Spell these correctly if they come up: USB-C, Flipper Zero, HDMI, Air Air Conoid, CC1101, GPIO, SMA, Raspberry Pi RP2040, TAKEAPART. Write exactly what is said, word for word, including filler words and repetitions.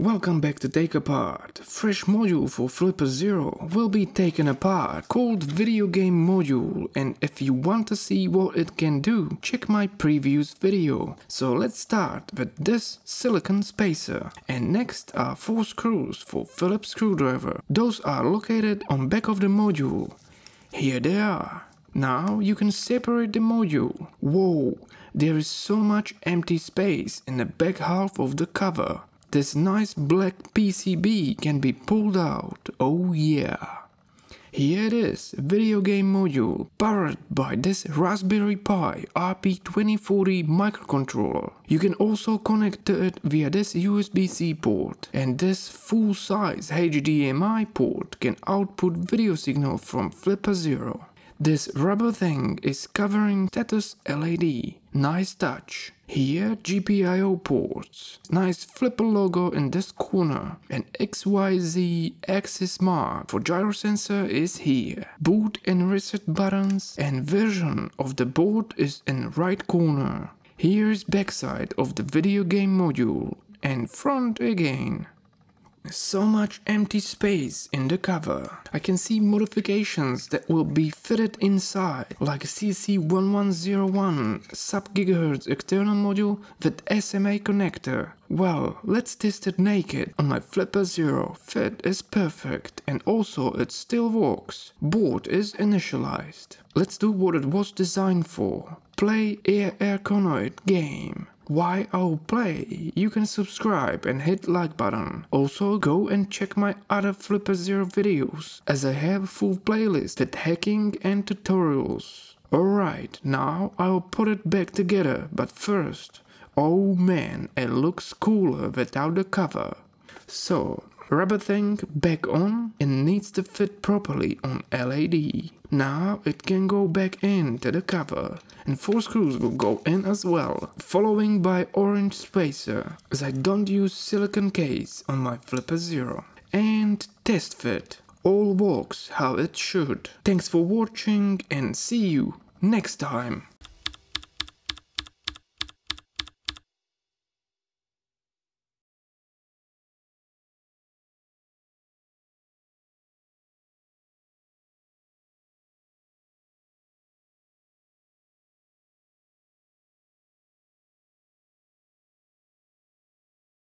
Welcome back to Take Apart. Fresh module for Flipper Zero will be taken apart, called Video Game Module, and if you want to see what it can do, check my previous video. So let's start with this silicon spacer. And next are four screws for Phillips screwdriver. Those are located on back of the module. Here they are. Now you can separate the module. Whoa, there is so much empty space in the back half of the cover. This nice black P C B can be pulled out, oh yeah. Here it is, video game module, powered by this Raspberry Pi R P twenty forty microcontroller. You can also connect to it via this U S B C port, and this full-size H D M I port can output video signal from Flipper Zero. This rubber thing is covering status L E D. Nice touch. Here G P I O ports, nice Flipper logo in this corner, an X Y Z axis mark for gyro sensor is here. Boot and reset buttons and version of the board is in right corner. Here is backside of the video game module and front again. So much empty space in the cover. I can see modifications that will be fitted inside, like C C eleven oh one sub-gigahertz external module with S M A connector. Well, let's test it naked on my Flipper Zero. Fit is perfect and also it still works. Board is initialized. Let's do what it was designed for. Play Air Air Conoid game. While play, you can subscribe and hit like button. Also go and check my other Flipper Zero videos, as I have a full playlist with hacking and tutorials. Alright, now I'll put it back together, but first, oh man, it looks cooler without the cover. So, rubber thing back on, it needs to fit properly on L E D. Now it can go back into the cover, and four screws will go in as well, following by orange spacer, as I don't use silicon case on my Flipper Zero. And test fit, all works how it should. Thanks for watching and see you next time.